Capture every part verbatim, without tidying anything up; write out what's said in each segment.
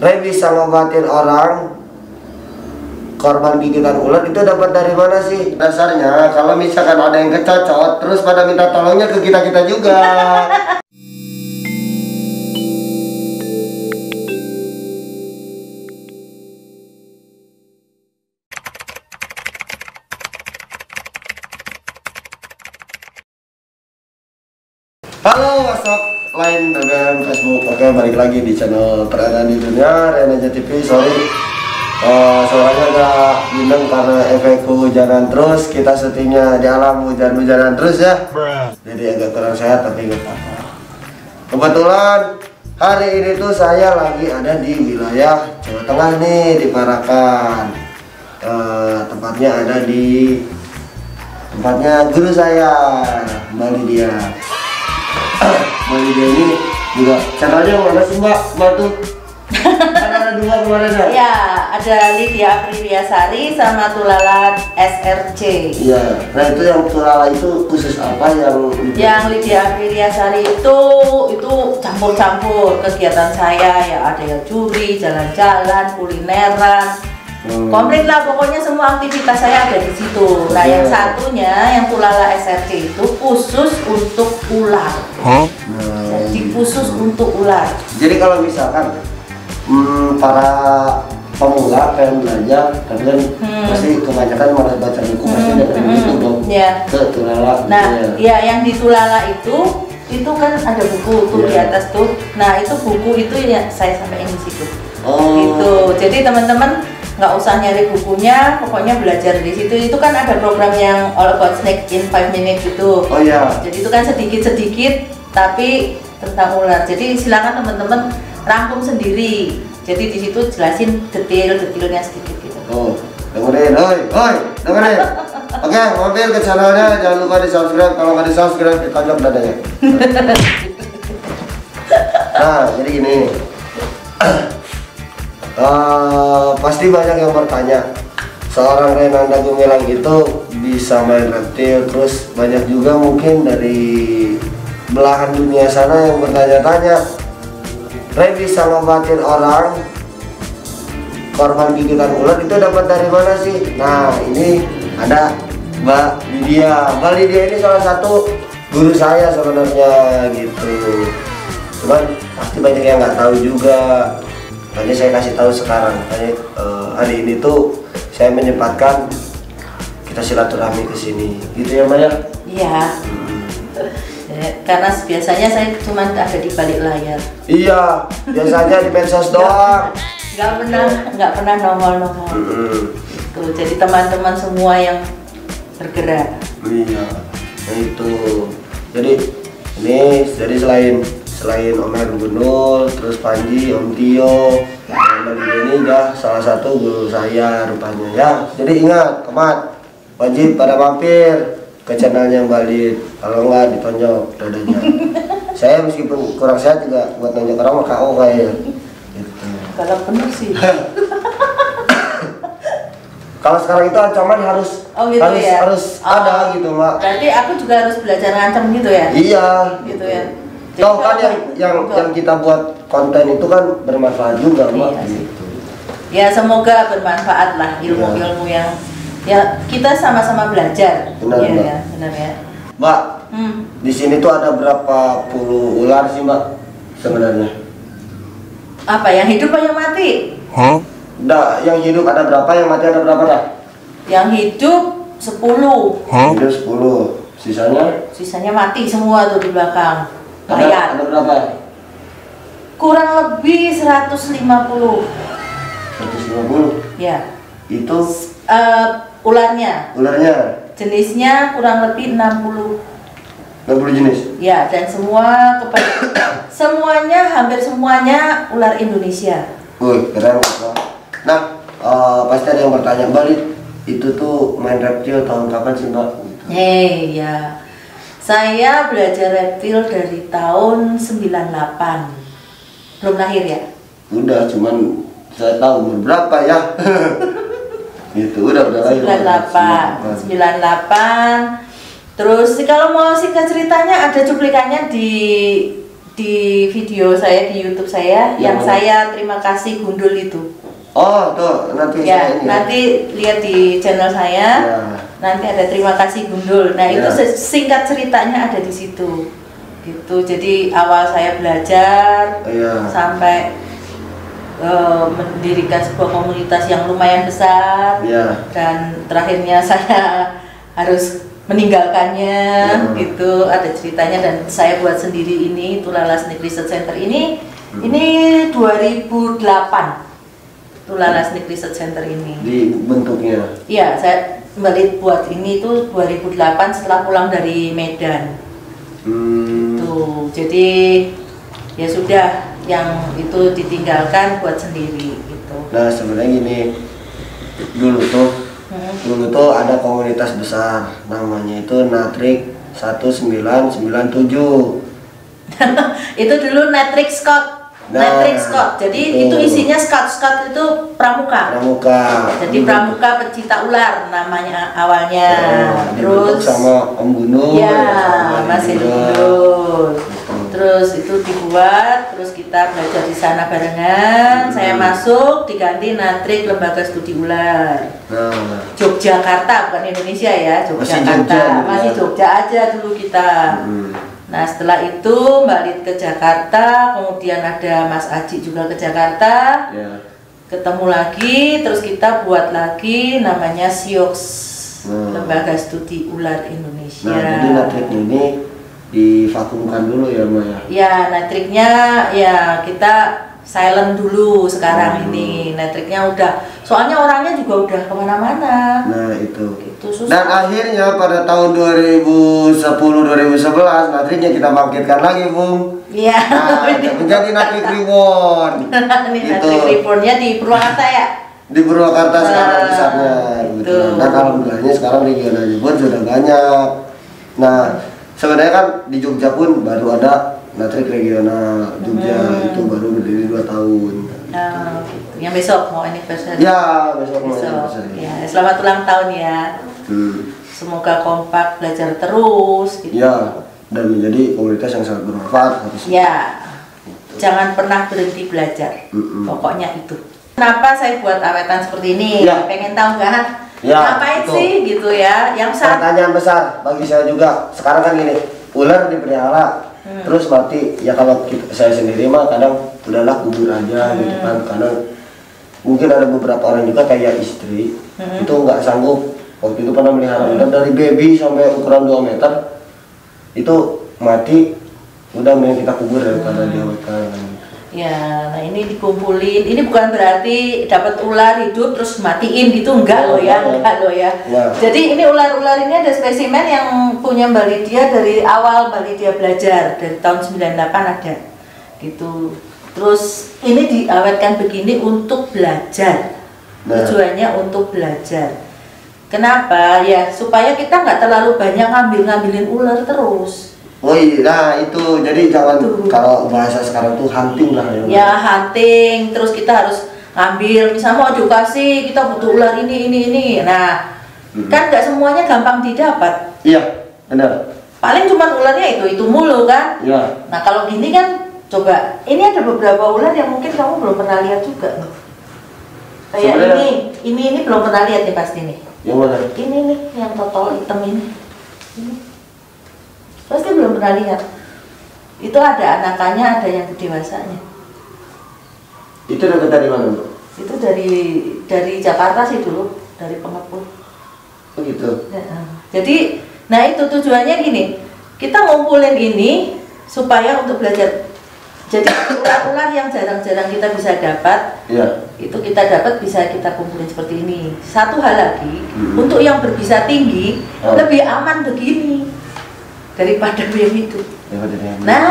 Ray bisa ngobatin orang korban gigitan ular, itu dapat dari mana sih? Dasarnya kalau misalkan ada yang kecocot terus pada minta tolongnya ke kita-kita juga. Halo WhatsApp, Line, B B M, Facebook. Oke, balik lagi di channel Peradaan di Dunia, RAY NAJA T V. Sorry, uh, suaranya agak bindeng karena efek hujanan terus. Kita syutingnya di alam hujan-hujanan terus ya. Jadi agak kurang sehat, tapi nggak apa-apa. Kebetulan hari ini tuh saya lagi ada di wilayah Jawa Tengah nih, di Parakan. Uh, tempatnya ada di tempatnya guru saya, Mbak Lydia. Mbak Lydia ini juga channelnya mana sih Mbak? Mbak tuh kan ada dua kemarin ya? Iya, ada Lydia Apririasari sama Tulala S R C. Iya, nah itu yang Tulala itu khusus apa yang Lydia? Yang Lydia Apririasari itu itu campur-campur kegiatan saya ya, ada yang juri, jalan-jalan, kulineran. Hmm. Komplit lah pokoknya, semua aktivitas saya ada di situ. Nah, yeah. Yang satunya yang Tulala S R C itu khusus untuk ular. Huh? Hmm. Jadi khusus untuk ular. Jadi kalau misalkan hmm, para pemula pengen belajar, tapi kan hmm. pasti kebanyakan malah baca buku hmm. pasti dari hmm. itu dong. Yeah. Ke Tulala. Nah, ya yeah. yang di Tulala itu itu kan ada buku tuh yeah. di atas tuh. Nah, itu buku itu ya saya sampaikan di situ. Oh. Gitu. Jadi teman-teman nggak usah nyari bukunya, pokoknya belajar di situ. Itu kan ada program yang All About Snake in five minutes gitu. Oh iya. Jadi itu kan sedikit-sedikit tapi tentang ular. Jadi silakan teman-teman rangkum sendiri. Jadi di situ jelasin detail-detailnya sedikit gitu. Oh, dengerin, oi, oi, dengerin. Oke, okay, mampir ke channelnya, jangan lupa di-subscribe. Kalau nggak di-subscribe, ditonjok dadanya. Nah, jadi gini. Uh, pasti banyak yang bertanya, seorang Renanda Gumilang itu bisa main reptil, terus banyak juga mungkin dari belahan dunia sana yang bertanya-tanya, Ray bisa ngobatin orang korban gigitan ular, itu dapat dari mana sih? Nah, ini ada Mbak Lydia. Mbak Lydia ini salah satu guru saya sebenarnya gitu, cuman pasti banyak yang nggak tahu juga. Makanya saya kasih tahu sekarang. Makanya, uh, hari ini tuh saya menyempatkan kita silaturahmi ke sini. Gitu ya, Maya? Iya. Hmm. Karena biasanya saya cuma ada di balik layar. Iya, biasanya di medsos doang. Nggak pernah, nggak pernah nongol-nongol. Hmm. Tuh, jadi teman-teman semua yang bergerak. Iya, nah itu. Jadi ini jadi selain Selain Omer Gundul, terus Panji, Om Tio, dan ini udah salah satu guru saya rupanya ya. Jadi ingat, kemat wajib pada mampir ke channelnya Mbak Lid. Kalau nggak ditonjok dadanya. Saya meskipun kurang sehat juga buat nonjok orang K O kayak gitu. Kalau penuh sih. Kalau sekarang itu ancaman harus oh, gitu harus, ya? harus oh. ada gitu Mbak. Berarti aku juga harus belajar ngancam gitu ya? Iya. Gitu ya. Tahu kan yang yang, yang kita buat konten itu kan bermanfaat juga, Mbak. Iya, gitu. Ya semoga bermanfaat lah ilmu-ilmu ya. yang ya kita sama-sama belajar. Benar ya, Mbak. Ya, benar ya. Mbak, hmm. di sini tuh ada berapa puluh ular sih, Mbak? Sebenarnya? Apa yang hidup atau yang mati? Hah? Nah, yang hidup ada berapa, yang mati ada berapa dah? Yang hidup sepuluh. Huh? Hidup sepuluh. Sisanya? Sisanya mati semua tuh di belakang. Ada, ada berapa? Kurang lebih seratus lima puluh. seratus lima puluh? Ya. Itu? Uh, ularnya. Ularnya? Jenisnya kurang lebih enam puluh. enam puluh jenis? Ya, dan semua semuanya, hampir semuanya ular Indonesia. Wih, keren. Nah, uh, pasti ada yang bertanya, Mbak Lid, itu tuh main reptil tahun kapan sih Mbak? Gitu. Hei, ya. Saya belajar reptil dari tahun sembilan delapan. Belum lahir ya? Udah, cuman saya tahu berapa ya. Itu udah udah lahir. sembilan delapan. sembilan delapan. Terus kalau mau singkat ceritanya ada cuplikannya di di video saya di YouTube saya yang, yang saya terima kasih Gundul itu. Oh, tuh nanti ya, saya ini. Nanti lihat di channel saya. Ya. Nanti ada terima kasih Gundul. Nah, ya. Itu singkat ceritanya ada di situ. Gitu. Jadi awal saya belajar ya. Sampai uh, mendirikan sebuah komunitas yang lumayan besar ya. Dan terakhirnya saya harus meninggalkannya ya. Gitu. Ada ceritanya dan saya buat sendiri ini Tulala Snake Research Center ini. Hmm. Ini dua ribu delapan. Tulala Snake Research Center ini. Di bentuknya? Iya, saya balik buat ini itu dua ribu delapan setelah pulang dari Medan. Hmm. Gitu. Jadi ya sudah, yang itu ditinggalkan buat sendiri gitu. Nah sebenarnya gini, dulu tuh, hmm. dulu tuh ada komunitas besar namanya itu Natrix seribu sembilan ratus sembilan puluh tujuh. Itu dulu Natrix Scott. Nah, Natrix Scott, jadi itu, itu isinya Scott Scott itu pramuka. Pramuka. Jadi pramuka pecinta ular namanya awalnya. Nah, terus sama Om Gundul. Ya, masih Gundul. Terus itu dibuat, terus kita belajar di sana barengan. Hmm. Saya masuk diganti Natrix Lembaga Studi Ular. Nah. Yogyakarta, bukan Indonesia ya, Yogyakarta. Masih Jogja, masih Jogja aja dulu kita. Hmm. Nah setelah itu Mbak Lid ke Jakarta, kemudian ada Mas Aji juga ke Jakarta, yeah. Ketemu lagi, terus kita buat lagi namanya S I O X, hmm. Lembaga Studi Ular Indonesia. Nah jadi Natrix ini divakumkan dulu ya Maya? Ya Natrixnya ya kita silent dulu sekarang, hmm. ini Natrixnya udah, soalnya orangnya juga udah kemana-mana. Nah itu. Dan akhirnya pada tahun dua ribu sepuluh dua ribu sebelas Natrixnya kita bangkitkan lagi, Bung. Iya. Nah, menjadi Natrix Reborn. Itu Rebornnya di Purwakarta ya? Di Purwakarta uh, sekarang pusatnya. Gitu. Nah, alhamdulillahnya sekarang regional Reborn sudah banyak. Nah, sebenarnya kan di Jogja pun baru ada Natrix regional Jogja, hmm. itu baru berdiri dua tahun. Uh, gitu. Yang besok mau anniversary. Ya, besok, besok. mau anniversary. Ya, selamat ulang tahun ya. Hmm. Semoga kompak belajar terus gitu. Ya, dan menjadi komunitas yang sangat bermanfaat harusnya. Ya, gitu. Jangan pernah berhenti belajar, mm-mm. pokoknya itu. Kenapa saya buat awetan seperti ini? Ya. Pengen tahu nggak? Ya, ngapain itu. Sih gitu ya? Yang saat... pertanyaan besar bagi saya juga. Sekarang kan gini, ular dipelihara, hmm. terus mati. Ya kalau kita, saya sendiri mah kadang udahlah kubur aja, hmm. gitu kan. Karena mungkin ada beberapa orang juga kayak istri, hmm. itu nggak sanggup. Waktu itu pernah melihara ular, hmm. dari baby sampai ukuran dua meter itu mati, udah mending kita kubur daripada hmm. diawetkan. Ya, nah ini dikumpulin, ini bukan berarti dapat ular hidup terus matiin gitu, enggak loh ya, enggak loh ya. Nah. Jadi ini ular-ular ini ada spesimen yang punya Mbak Lydia dari awal Mbak Lydia belajar dari tahun sembilan puluh delapan ada, gitu. Terus ini diawetkan begini untuk belajar, nah. tujuannya untuk belajar. Kenapa? Ya, supaya kita nggak terlalu banyak ngambil-ngambilin ular terus. Oh iya, nah itu. Jadi jangan, tuh. Kalau bahasa sekarang tuh hunting lah ya. Ya, hunting. Terus kita harus ngambil, misalnya mau edukasi, kita butuh ular ini, ini, ini. Nah, mm-hmm. kan nggak semuanya gampang didapat. Iya, benar. Paling cuma ularnya itu, itu mulu kan. Iya. Nah, kalau gini kan, coba. Ini ada beberapa ular yang mungkin kamu belum pernah lihat juga. Kayak sebenarnya... ini, ini, ini belum pernah lihat nih pasti nih. Yang mana? Ini nih, yang totol hitam ini. Ini. Pasti belum pernah lihat. Itu ada anakannya, ada yang dewasanya. Itu dapat dari mana, Bu? Itu dari dari Jakarta sih dulu, dari pengepul. Oh gitu. Nah, jadi, nah itu tujuannya gini. Kita ngumpulin ini supaya untuk belajar. Jadi ular-ular yang jarang-jarang kita bisa dapat, ya. Itu kita dapat bisa kita kumpulin seperti ini. Satu hal lagi, hmm. untuk yang berbisa tinggi, oh. lebih aman begini daripada yang itu. Daripada yang nah,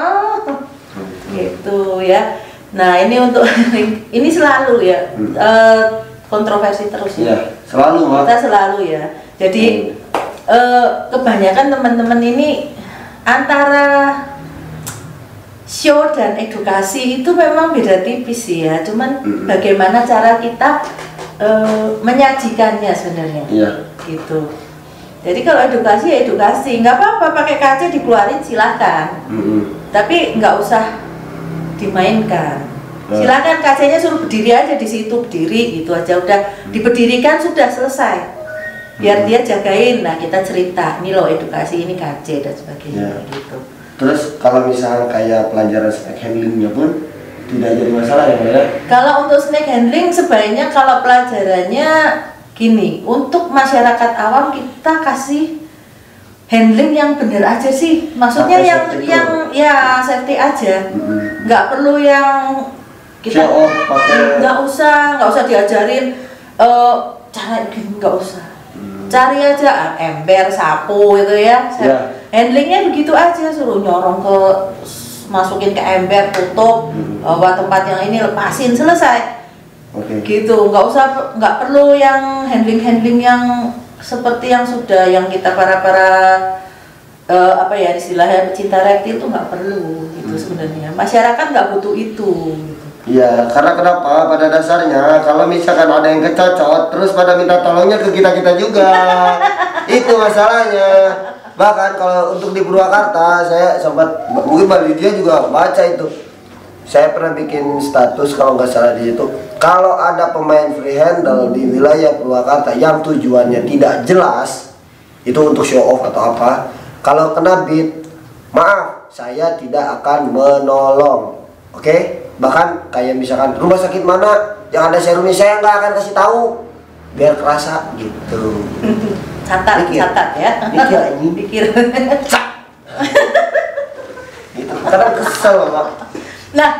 oh. hmm. gitu ya. Nah ini untuk ini selalu ya hmm. e, kontroversi terus ya. ya. Selalu kita selalu ya. Jadi hmm. e, kebanyakan teman-teman ini antara show dan edukasi itu memang beda tipis sih ya, cuman mm-hmm. bagaimana cara kita e, menyajikannya sebenarnya, yeah. gitu. Jadi kalau edukasi ya edukasi, nggak apa-apa pakai kaca dikeluarin silahkan, mm-hmm. tapi nggak usah dimainkan. Silakan kacanya suruh berdiri aja di situ, berdiri gitu aja, udah diberdirikan sudah selesai. Biar dia jagain, nah kita cerita, ini loh edukasi, ini kaca dan sebagainya ya. Gitu. Terus kalau misalnya kayak pelajaran snake handlingnya pun tidak jadi masalah ya, Mbak? Kalau untuk snake handling sebaiknya kalau pelajarannya gini, untuk masyarakat awam kita kasih handling yang bener aja sih, maksudnya Pake yang yang itu. Ya safety aja, mm-hmm. nggak perlu yang kita oh, nggak usah nggak usah diajarin uh, cara gini, nggak usah, mm. cari aja ember, sapu itu ya, yeah. handlingnya begitu aja, suruh nyorong ke masukin ke ember, tutup, hmm. uh, tempat yang ini lepasin, selesai. Okay. Gitu, nggak usah, nggak perlu yang handling-handling yang seperti yang sudah yang kita para para uh, apa ya istilahnya pecinta reptil itu nggak perlu gitu, hmm. sebenarnya masyarakat nggak butuh itu. Iya, karena kenapa? Pada dasarnya kalau misalkan ada yang kecocot, terus pada minta tolongnya ke kita kita juga, itu masalahnya. Bahkan kalau untuk di Purwakarta, saya sempat, mungkin Mbak Lydia juga baca itu. Saya pernah bikin status kalau nggak salah di situ, kalau ada pemain free handle di wilayah Purwakarta yang tujuannya tidak jelas, itu untuk show off atau apa, kalau kena beat, maaf, saya tidak akan menolong. Oke? Okay? Bahkan kayak misalkan rumah sakit mana yang ada serumnya, saya nggak akan kasih tahu, biar kerasa gitu. Catat, mikir. Catat ya. Mikir ini, mikir. Gitu. Karena kesel, Mbak. Nah,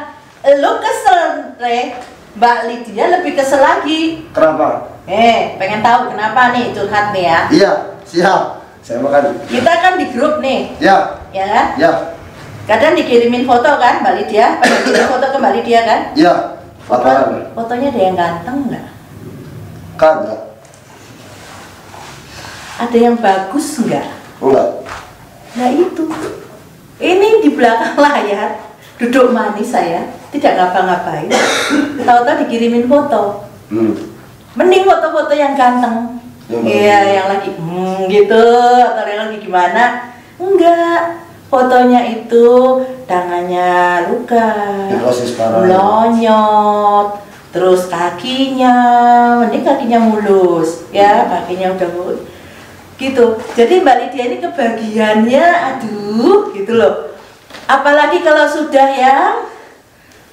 lu kesel, Re. Mbak Lydia lebih kesel lagi. Kenapa? Eh, pengen tahu kenapa nih, curhat nih ya. Iya, siap. Saya makan. Kita kan di grup nih. Iya. Iya kan? Iya. Kadang dikirimin foto kan, Mbak Lydia? Dikirimin foto ke Mbak Lydia kan? Iya. Foto, fotonya ada yang ganteng nggak? Kagak. Ada yang bagus enggak? Enggak. Nah itu, ini di belakang layar duduk manis saya, tidak ngapa-ngapain. Tahu-tahu dikirimin foto. Hmm. Mending foto-foto yang ganteng. Iya, yang, yang lagi hmm, gitu atau yang lagi gimana? Enggak. Fotonya itu tangannya luka, melonyot. Terus kakinya, mending kakinya mulus, ya kakinya udah mulus. Gitu. Jadi Mbak Lydia ini kebagiannya, aduh, gitu loh. Apalagi kalau sudah yang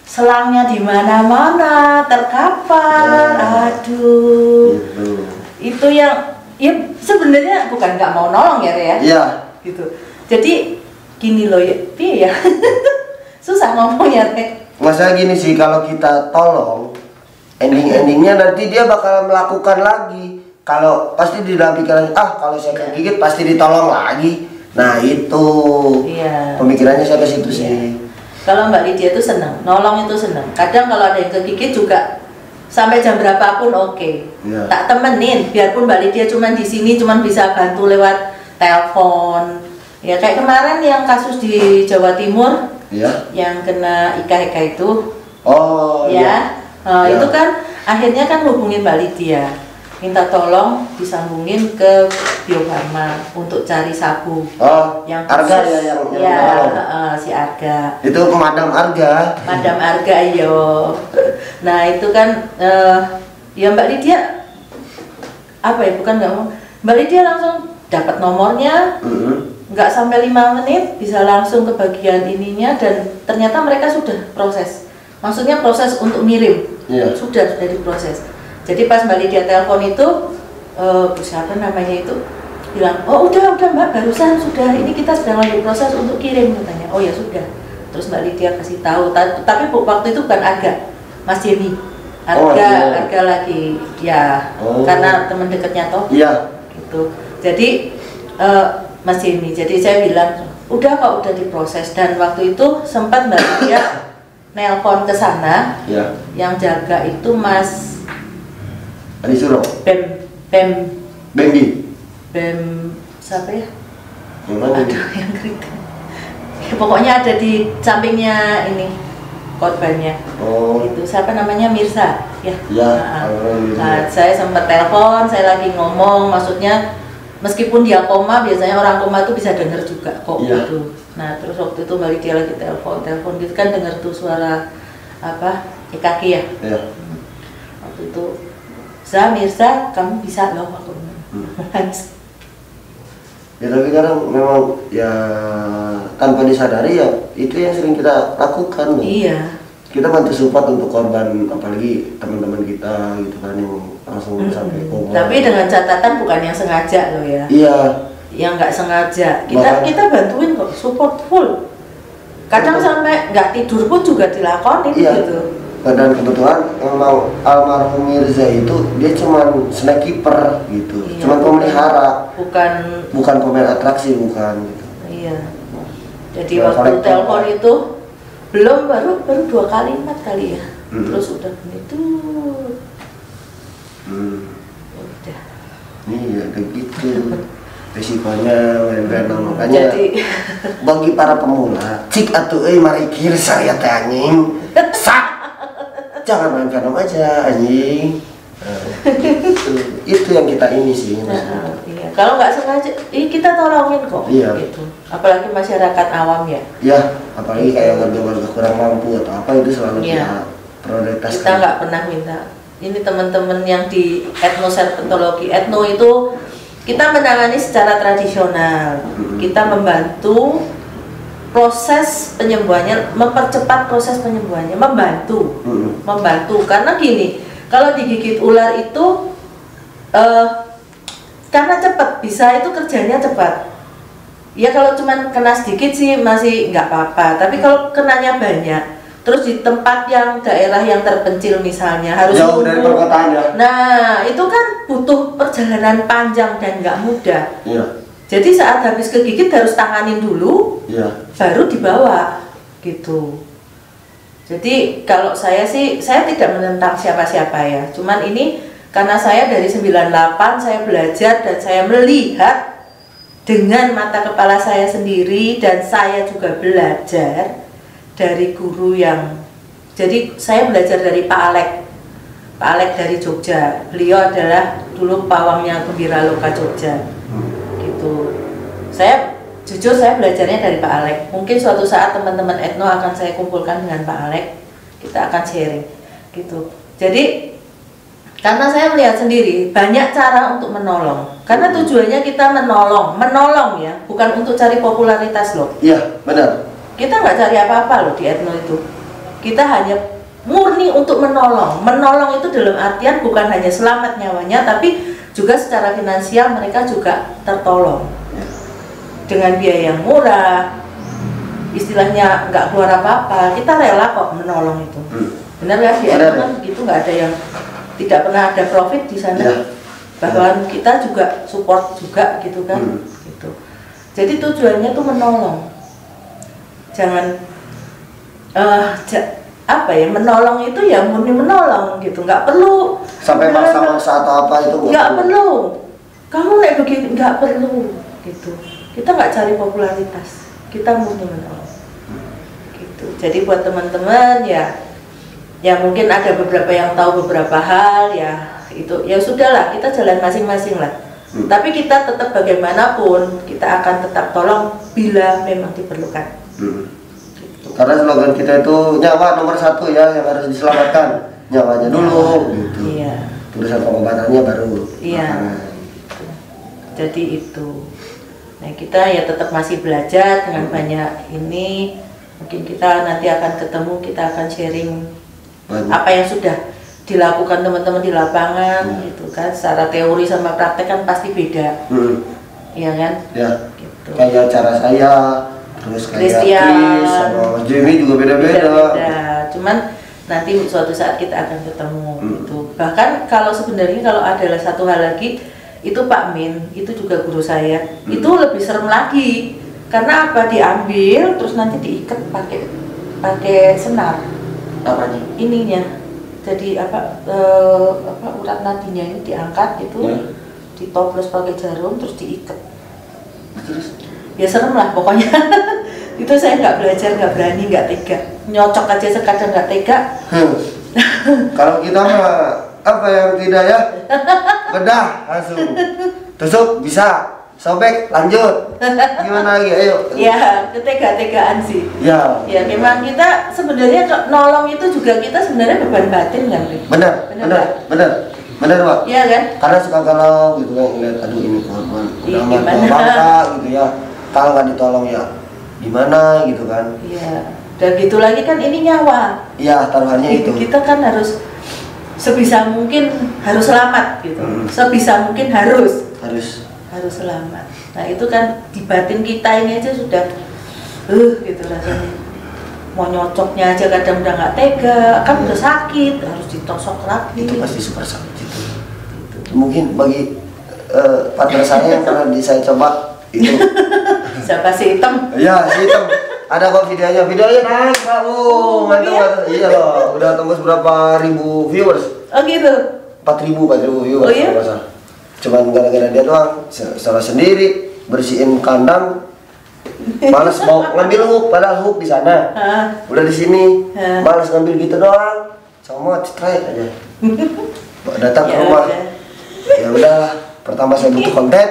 selangnya di mana-mana, terkapar, aduh. Gitu. Itu yang, ya sebenarnya bukan nggak mau nolong ya, Ria. Iya. Gitu. Jadi gini loh, ya, ya. Susah ngomongnya, Ria. Masalah gini sih, kalau kita tolong, ending-endingnya nanti dia bakal melakukan lagi. Kalau pasti di dalam pikiran, ah kalau saya kegigit pasti ditolong lagi. Nah itu iya. Pemikirannya saya ke situ iya. sih. Kalau Mbak Lydia itu senang, nolong itu senang. Kadang kalau ada yang kegigit juga sampai jam berapapun oke, okay. iya. tak temenin. Biarpun Mbak Lydia cuma di sini, cuma bisa bantu lewat telepon. Ya kayak kemarin yang kasus di Jawa Timur, iya. yang kena Ika-Ika itu. Oh ya, iya. Uh, iya. itu kan akhirnya kan hubungin Mbak Lydia. Minta tolong disambungin ke Bio Farma untuk cari sabu. Oh, yang Arga ya yang, yang ya, uh, si Arga. Itu ke Madam Arga. Madam Arga yo. Nah itu kan uh, ya Mbak Lydia apa ya bukan nggak mau. Mbak Lydia langsung dapat nomornya, nggak mm-hmm. sampai lima menit bisa langsung ke bagian ininya dan ternyata mereka sudah proses. Maksudnya proses untuk mirim yeah. sudah sudah diproses. Jadi pas Mbak Lydia telepon itu, uh, siapa namanya itu, bilang, oh udah, udah Mbak, barusan sudah, ini kita sedang lagi proses untuk kirim, katanya, oh ya sudah. Terus Mbak Lydia kasih tahu, ta tapi waktu itu bukan Arga, Mas Jenny, Arga, oh, iya. Arga lagi, ya, oh. karena teman dekatnya toh, iya. gitu. Jadi uh, Mas Jenny, jadi saya bilang, udah kok udah diproses, dan waktu itu sempat Mbak Lydia nelpon ke sana, iya. yang jaga itu Mas Adi Suro. Bem, Bem, Bembi. Bem, siapa ya? Yang mana? Aduh, yang keriting. Ya, pokoknya ada di sampingnya ini korbannya. Oh. Itu siapa namanya Mirza, ya? Ya. Nah, nah, saya sempat telepon, saya lagi ngomong, maksudnya Meskipun dia koma, biasanya orang koma itu bisa dengar juga kok yeah. Itu. Nah, terus waktu itu balik dia lagi telepon, telepon gitu kan dengar tuh suara apa E K G ya. Yeah. Waktu itu, Za, Mirza, kamu bisa loh aku. Hmm. Ya tapi kadang memang ya tanpa disadari ya itu yang sering kita lakukan. Iya. Yeah. Kita bantu support untuk korban, apalagi teman-teman kita gitu kan yang langsung mm-hmm. sampai koma. Tapi dengan catatan bukan yang sengaja loh ya. Iya. Yang nggak sengaja. Kita Bahkan, kita bantuin kok, support full. Kadang betul. Sampai nggak tidur pun juga dilakonin iya. Gitu. Dan kebetulan memang almarhum Mirza itu dia cuma snack keeper gitu, iya, cuma pemelihara. Bukan. Bukan pemain atraksi bukan. Gitu. Iya. Jadi nah, waktu telepon itu belum baru baru dua kali empat kali ya, mm-hmm. terus udah begitu. Hmm. Udah. Iya, begitu risikonya benar-benar makanya jadi, bagi para pemula cik atuh eh mari kir saya teh anjing sak jangan main film aja anjing nah, gitu. Itu yang kita ini sih nah, iya. Kalau nggak sengaja eh, kita tolongin kok iya. Gitu apalagi masyarakat awam ya ya apalagi kayak warga-warga kurang mampu atau apa itu selalu iya. Prioritas kita nggak pernah minta. Ini teman-teman yang di etnoserpetologi, etno itu kita menangani secara tradisional. Kita membantu proses penyembuhannya, mempercepat proses penyembuhannya, membantu, membantu. Karena gini, kalau digigit ular itu, eh, karena cepat, bisa itu kerjanya cepat. Ya kalau cuma kena sedikit sih masih nggak apa-apa. Tapi kalau kenanya banyak, terus di tempat yang daerah yang terpencil misalnya harus jauh dari perkotaan ya. Nah itu kan butuh perjalanan panjang dan nggak mudah. Iya. Jadi saat habis kegigit harus tanganin dulu, iya. Baru dibawa gitu. Jadi kalau saya sih saya tidak menentang siapa-siapa ya. Cuman ini karena saya dari sembilan delapan saya belajar dan saya melihat dengan mata kepala saya sendiri dan saya juga belajar dari guru yang, jadi saya belajar dari Pak Alek, Pak Alek dari Jogja. Beliau adalah dulu pawangnya Gembira Loka Jogja, gitu. Saya jujur saya belajarnya dari Pak Alek. Mungkin suatu saat teman-teman etno akan saya kumpulkan dengan Pak Alek, kita akan sharing, gitu. Jadi karena saya melihat sendiri banyak cara untuk menolong. Karena tujuannya kita menolong, menolong ya, bukan untuk cari popularitas loh. Iya benar. Kita nggak cari apa-apa loh di etno itu. Kita hanya murni untuk menolong. Menolong itu dalam artian bukan hanya selamat nyawanya, tapi juga secara finansial mereka juga tertolong. Dengan biaya yang murah, istilahnya nggak keluar apa-apa, kita rela kok menolong itu. Benar nggak sih? Kan gitu nggak ada yang, tidak pernah ada profit di sana. Ya. Bahkan kita juga support juga gitu kan. Hmm. Gitu. Jadi tujuannya tuh menolong. Jangan uh, ja, apa ya menolong itu ya murni menolong gitu, nggak perlu sampai masa-masa atau apa itu nggak perlu. Kamu naik begini nggak perlu gitu. Kita nggak cari popularitas, kita murni menolong gitu. Jadi buat teman-teman ya, ya mungkin ada beberapa yang tahu beberapa hal ya itu ya sudahlah kita jalan masing-masing lah. Hmm. Tapi kita tetap bagaimanapun kita akan tetap tolong bila memang diperlukan. Hmm. Gitu. Karena slogan kita itu nyawa nomor satu ya yang harus diselamatkan nyawanya dulu gitu. Iya. Urusan pengobatannya baru. Iya. Makanan. Jadi itu. Nah kita ya tetap masih belajar dengan hmm. banyak ini. Mungkin kita nanti akan ketemu, kita akan sharing banyak. Apa yang sudah dilakukan teman-teman di lapangan hmm. gitu kan. Secara teori sama praktek kan pasti beda. Hmm. Iya kan? Ya. Gitu. Kayak cara saya. Terus kayak Chris sama Jimmy juga beda-beda. Cuman nanti suatu saat kita akan ketemu hmm. gitu. Bahkan kalau sebenarnya kalau adalah satu hal lagi itu Pak Min itu juga guru saya hmm. itu lebih serem lagi karena apa diambil terus nanti diikat pakai pakai senar apa nih ininya jadi apa eh, apa urat nadinya ini diangkat itu hmm. ditoples pakai jarum terus diikat terus ya serem lah pokoknya. Itu saya nggak belajar, nggak berani, nggak tega, nyocok aja sekadar nggak tega. Hmm. Kalau kita mah apa yang tidak ya bedah langsung tusuk bisa Sobek, lanjut. Gimana lagi? Ayo. Ya, ketega-tegaan sih. Ya. Ya, memang kita sebenarnya nolong itu juga kita sebenarnya beban batin kan, Rik? Benar, benar, benar, benar, Pak. Iya kan? Karena suka galau gitu kan, ngeliat aduh ini korban, udah nggak bangga gitu ya. Kalau nggak ditolong ya, gimana gitu kan? Iya. Dan gitu lagi kan ini nyawa. Iya, taruhannya itu. Kita kan harus sebisa mungkin harus selamat gitu. Hmm. Sebisa mungkin harus. Harus. harus selamat. Nah itu kan di batin kita ini aja sudah, uh gitu rasanya. Mau nyocoknya aja kadang udah nggak tega, kan udah sakit, harus ditosok lagi. Itu pasti super sakit itu. Itu. Mungkin bagi uh, partner saya yang pernah di saya coba itu. Siapa si hitam? Iya si hitam. Ada kok videonya, videonya naik Pak Bu. Iya loh, udah tembus berapa ribu viewers? Oh gitu. empat ribu, empat ribu viewers. Oh iya. Cuman gara-gara dia doang, secara sendiri bersihin kandang, malas mau ngambil hook, padahal hook di sana, udah di sini, malas ngambil gitu doang, sama strike aja. Datang ke rumah, ya udah, pertama saya butuh konten,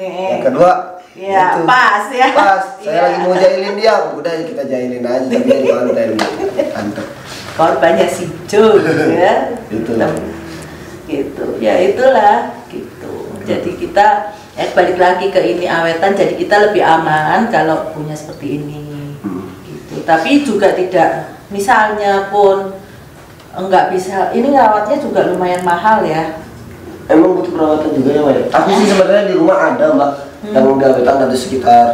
yang kedua, ya, itu pas ya, pas, saya ya. Lagi mau jahilin dia, udah kita jahilin aja, tapi di konten, mantep. Korbannya si Jo, ya, gitu, gitu, ya itulah. Jadi kita eh, balik lagi ke ini awetan, jadi kita lebih aman kalau punya seperti ini. Hmm. Gitu. Tapi juga tidak, misalnya pun enggak bisa, ini rawatnya juga lumayan mahal ya. Emang butuh perawatan juga ya, Mbak? Aku sih sebenarnya di rumah ada, Mbak. Hmm. Yang udah awetan ada sekitar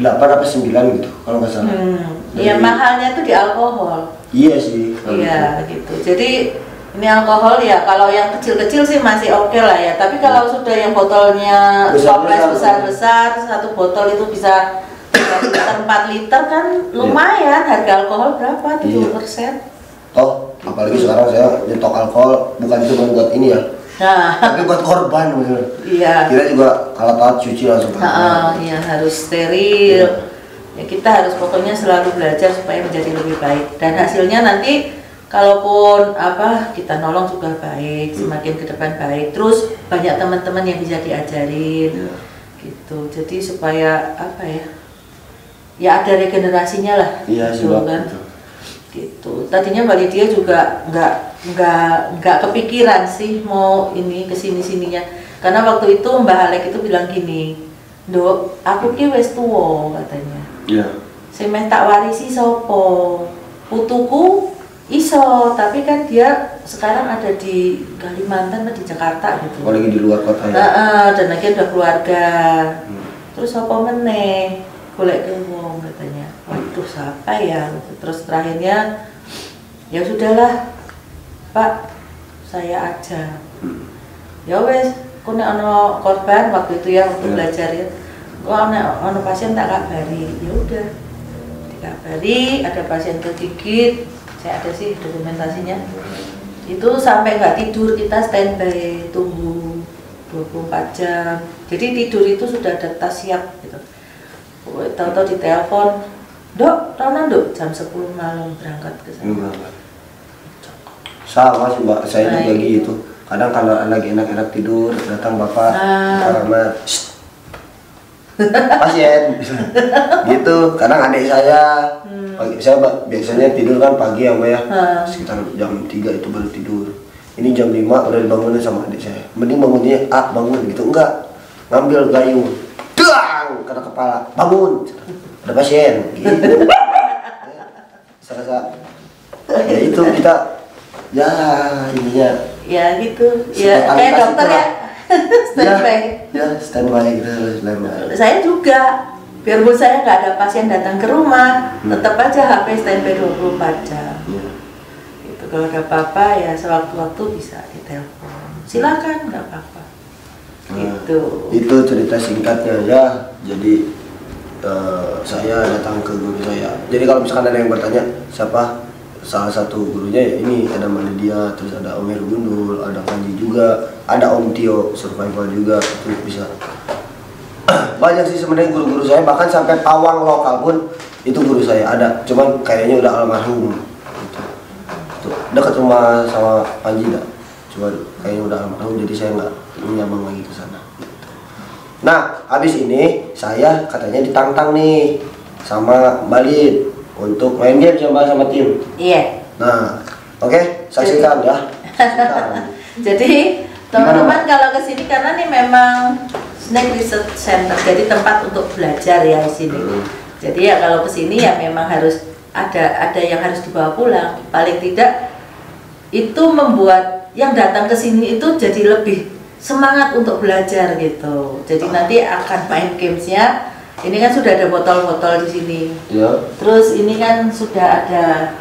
delapan apa sembilan gitu, kalau nggak salah. Iya, hmm. mahalnya itu di alkohol. Iya sih. Iya, gitu. Jadi ini alkohol ya, kalau yang kecil-kecil sih masih oke okay lah ya. Tapi kalau sudah yang botolnya toples besar-besar, satu botol itu bisa empat liter kan lumayan. Iya. Harga alkohol berapa? tujuh persen. Iya. Oh, apalagi sekarang saya nyetok alkohol bukan cuma buat ini ya. Nah. Tapi buat korban bener. Iya. Kita juga alat-alat cuci langsung. Nah, iya, harus steril. Iya. Ya kita harus pokoknya selalu belajar supaya menjadi lebih baik. Dan hasilnya nanti kalaupun apa kita nolong juga baik, semakin ke depan baik. Terus banyak teman-teman yang bisa diajarin, ya. Gitu. Jadi supaya apa ya? Ya ada regenerasinya lah. Iya gitu, kan? Betul. Gitu. Tadinya Mbak Lydia juga nggak nggak nggak kepikiran sih mau ini kesini sininya. Karena waktu itu Mbak Alek itu bilang gini, Dok, aku ki wis tuwa katanya. Iya. Sing meh tak warisi sopo? Putuku iso, tapi kan dia sekarang ada di Kalimantan atau di Jakarta gitu. Oh lagi di luar kota ya? Nah, uh, dan lagi udah keluarga. Hmm. Terus apa meneh? Golek wong katanya. Waduh siapa ya? Terus terakhirnya ya sudahlah Pak, saya aja. Hmm. Ya wes, aku nek ono korban waktu itu ya waktu hmm. belajar ya. Aku nek ono pasien tak kabari. Ya udah dikabari ada pasien tergigit. Saya ada sih dokumentasinya. Itu sampai nggak tidur kita standby tunggu dua puluh empat jam. Jadi tidur itu sudah ada tas siap gitu. Tahu-tahu ditelepon, Dok, Rona Dok, jam sepuluh malam berangkat ke sana. Sama sih Mbak, saya nah, juga itu. Gitu. Kadang kalau lagi enak-enak tidur datang bapak karena pasien gitu. Kadang adik saya hmm. pagi, saya biasanya tidur kan pagi ya Mbak ya, hmm. sekitar jam tiga itu baru tidur. Ini jam lima udah dibangunin sama adik saya. Mending bangunnya ah bangun gitu, enggak ngambil gayung dang kena kepala, bangun ada pasien gitu. Saya ya itu kita ya ininya ya gitu ya kayak dokter ya. Standby. Ya, ya standby gitu, standby. Saya juga, biarpun saya nggak ada pasien datang ke rumah, hmm. tetap aja H P standby dua puluh empat jam. Hmm. Itu kalau ada apa-apa ya sewaktu-waktu bisa ditelepon. Silakan, nggak apa-apa. Nah, itu. Itu cerita singkatnya ya. Jadi uh, saya datang ke guru saya. Jadi kalau misalkan ada yang bertanya siapa salah satu gurunya ya ini ada Mbak Lydia, terus ada Omer Gundul, ada Panji juga, ada Om Tio survival juga, itu bisa banyak sih sebenarnya guru-guru saya, bahkan sampai pawang lokal pun itu guru saya ada, cuman kayaknya udah almarhum gitu. Tuh, dekat rumah sama Panji dah, cuma kayaknya udah almarhum jadi saya nggak nyambang lagi ke sana gitu. Nah, habis ini saya katanya ditantang nih sama Mbak Lid untuk main game sama sama tim. Iya. Nah, oke, okay, saksikan jadi, ya. Saksikan. Jadi teman-teman kalau kesini karena ini memang Snake Research Center, jadi tempat untuk belajar ya di sini. Hmm. Jadi ya kalau kesini ya memang harus ada ada yang harus dibawa pulang. Paling tidak itu membuat yang datang ke sini itu jadi lebih semangat untuk belajar gitu. Jadi ah. nanti akan main gamesnya. Ini kan sudah ada botol-botol di sini. Ya. Terus ini kan sudah ada.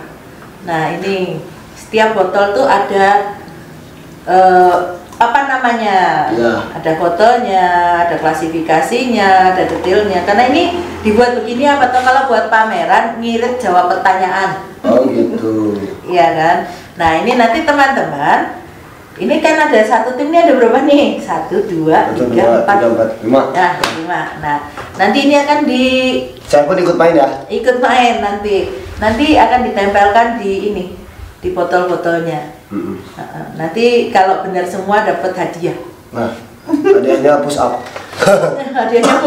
Nah ini setiap botol tuh ada uh, apa namanya? Ya. Ada botolnya, ada klasifikasinya, ada detailnya. Karena ini dibuat begini apa tuh kalau buat pameran ngirit jawab pertanyaan. Oh gitu. Iya kan. Nah ini nanti teman-teman. Ini kan ada satu tim, ini ada berapa nih? Satu, dua, satu, tiga, dua, empat, tiga, empat, lima. Nah, lima. Nah, nanti ini akan di. Saya pun ikut main ya? Ikut main nanti. Nanti akan ditempelkan di ini, di botol-botolnya. Mm-mm. Nanti kalau benar semua dapat hadiah. Nah, hadiahnya push up. Hadiahnya push up.